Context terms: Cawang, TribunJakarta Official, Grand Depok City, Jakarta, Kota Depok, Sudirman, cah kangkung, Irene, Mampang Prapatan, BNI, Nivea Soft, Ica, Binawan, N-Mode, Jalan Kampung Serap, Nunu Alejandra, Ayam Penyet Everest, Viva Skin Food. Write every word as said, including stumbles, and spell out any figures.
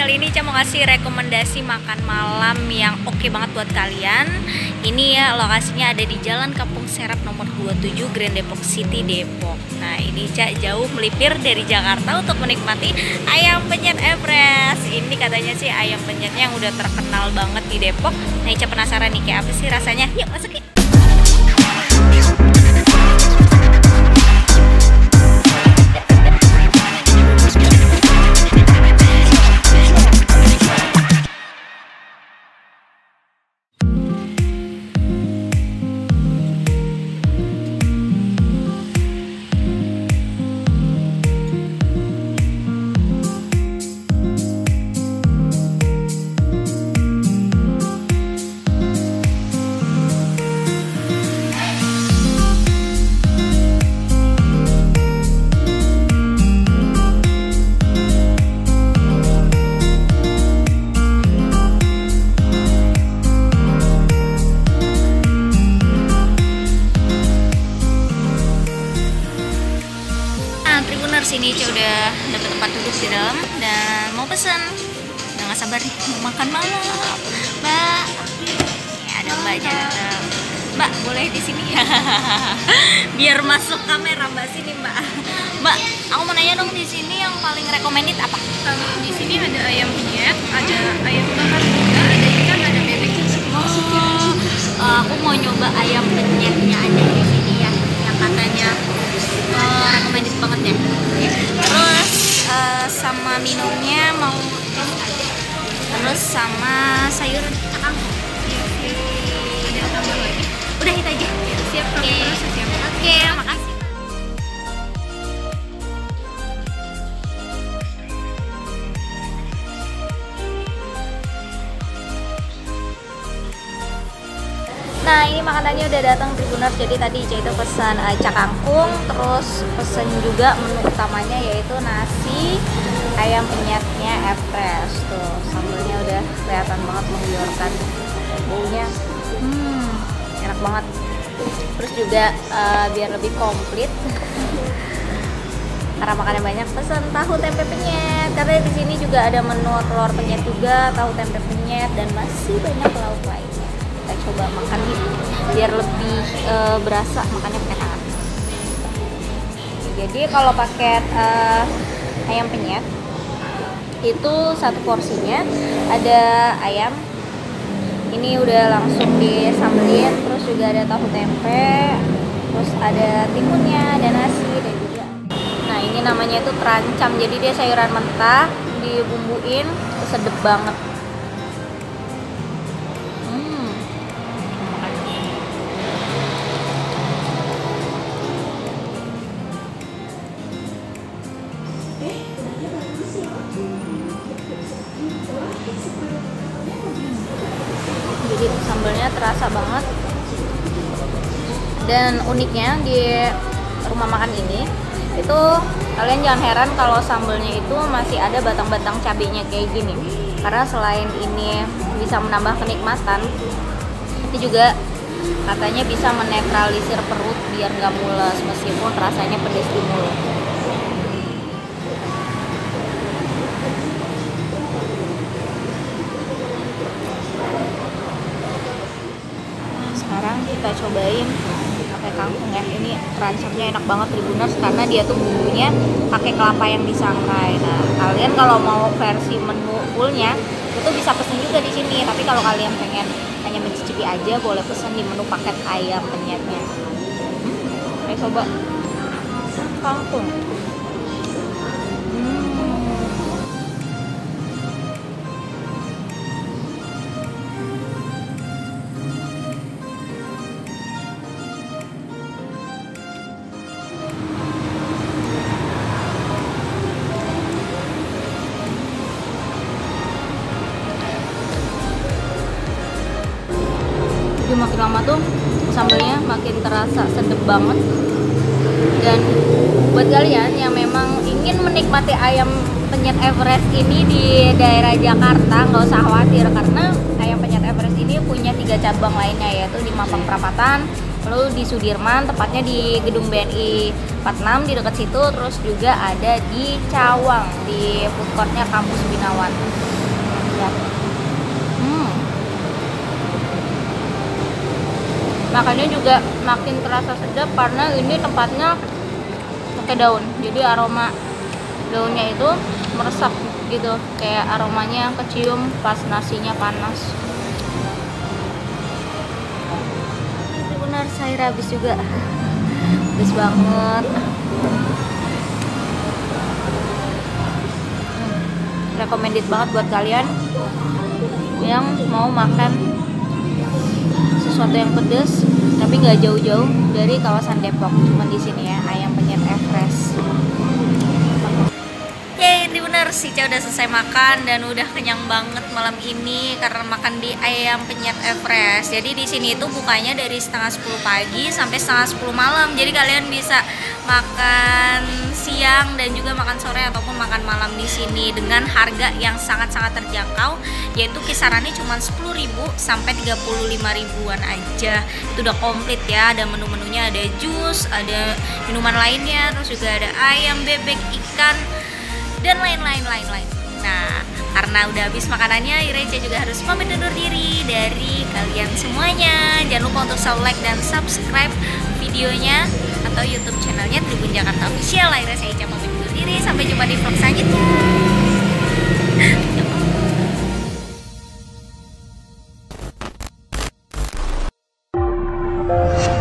kali ini Ica mau ngasih rekomendasi makan malam yang oke banget buat kalian. Ini ya lokasinya ada di Jalan Kampung Serap nomor dua puluh tujuh Grand Depok City, Depok. Nah ini Ica jauh melipir dari Jakarta untuk menikmati ayam penyet Everest. Ini katanya sih ayam penyetnya yang udah terkenal banget di Depok. Nah Ica penasaran nih kayak apa sih rasanya. Yuk masuk yuk. Sini Ica udah dapat tempat duduk di dalam dan mau pesen. Udah nggak sabar nih mau makan malam. Mbak, ya ada mbaknya. Mbak boleh di sini ya. Biar masuk kamera mbak sini mbak. Mbak, aku mau nanya dong di sini yang paling recommended apa? Kalau di sini ada ayam penyet, ada ayam bakar juga, ada ikan, ada bebek. Oh, aku mau nyoba ayam penyetnya aja di sini ya, yang katanya uh, recommended banget ya. Terus uh, sama minumnya mau terus sama sayur kacang. Ada tambah lagi. Udah itu aja. Siap kalau terus siap. Oke, makasih. Nah ini makanannya udah datang Tribuners. Jadi tadi Ica itu pesan Ica kangkung, terus pesan juga menu utamanya yaitu nasi ayam penyetnya Everest. Tuh sambalnya udah kelihatan banget menggiurkan, baunya hmm, enak banget. Terus juga uh, biar lebih komplit karena makannya banyak, pesan tahu tempe penyet. Karena di sini juga ada menu telur penyet juga, tahu tempe penyet, dan masih banyak lauk lainnya. Kita coba makan biar lebih e, berasa makannya pakai tangan. Jadi kalau paket e, ayam penyet itu satu porsinya ada ayam. Ini udah langsung disambelin, terus juga ada tahu tempe, terus ada timunnya, ada nasi dan juga. Nah ini namanya itu terancam. Jadi dia sayuran mentah dibumbuin, sedep banget. Jadi sambalnya terasa banget. Dan uniknya di rumah makan ini itu kalian jangan heran kalau sambalnya itu masih ada batang-batang cabenya kayak gini. Karena selain ini bisa menambah kenikmatan, itu juga katanya bisa menetralisir perut biar nggak mules meskipun rasanya pedes di mulut. Kita cobain pakai kangkung ya. Ini rancapnya enak banget Tribuners karena dia tuh bumbunya pakai kelapa yang disangrai. Nah kalian kalau mau versi menu fullnya itu bisa pesen juga di sini, tapi kalau kalian pengen hanya mencicipi aja boleh pesen di menu paket ayam penyetnya. hmm, saya coba kangkung. Makin lama tuh sambalnya makin terasa sedep banget. Dan buat kalian yang memang ingin menikmati ayam penyet Everest ini di daerah Jakarta, nggak usah khawatir karena ayam penyet Everest ini punya tiga cabang lainnya, yaitu di Mampang Prapatan, lalu di Sudirman, tepatnya di gedung B N I empat enam di dekat situ, terus juga ada di Cawang di food courtnya kampus Binawan. Ya. Hmm. Makannya juga makin terasa sedap karena ini tempatnya pakai daun, jadi aroma daunnya itu meresap gitu, kayak aromanya kecium pas nasinya panas. Benar, sayur habis juga, habis banget. hmm. Recommended banget buat kalian yang mau makan sesuatu yang pedas tapi nggak jauh-jauh dari kawasan Depok, cuman di sini ya, Ayam Penyet Everest. Ica udah selesai makan dan udah kenyang banget malam ini karena makan di Ayam Penyet Everest. Jadi di sini itu bukanya dari setengah sepuluh pagi sampai setengah sepuluh malam. Jadi kalian bisa makan siang dan juga makan sore ataupun makan malam di sini dengan harga yang sangat-sangat terjangkau, yaitu kisarannya cuma sepuluh ribu sampai tiga puluh lima ribuan aja. Itu udah komplit ya, ada menu-menunya, ada jus, ada minuman lainnya, terus juga ada ayam, bebek, ikan, dan lain-lain lain-lain. Nah, karena udah habis makanannya, Irene juga harus pamit undur diri dari kalian semuanya. Jangan lupa untuk selalu like dan subscribe videonya atau YouTube channelnya TribunJakarta Official. Irene saya Ica pamit undur diri. Sampai jumpa di vlog selanjutnya.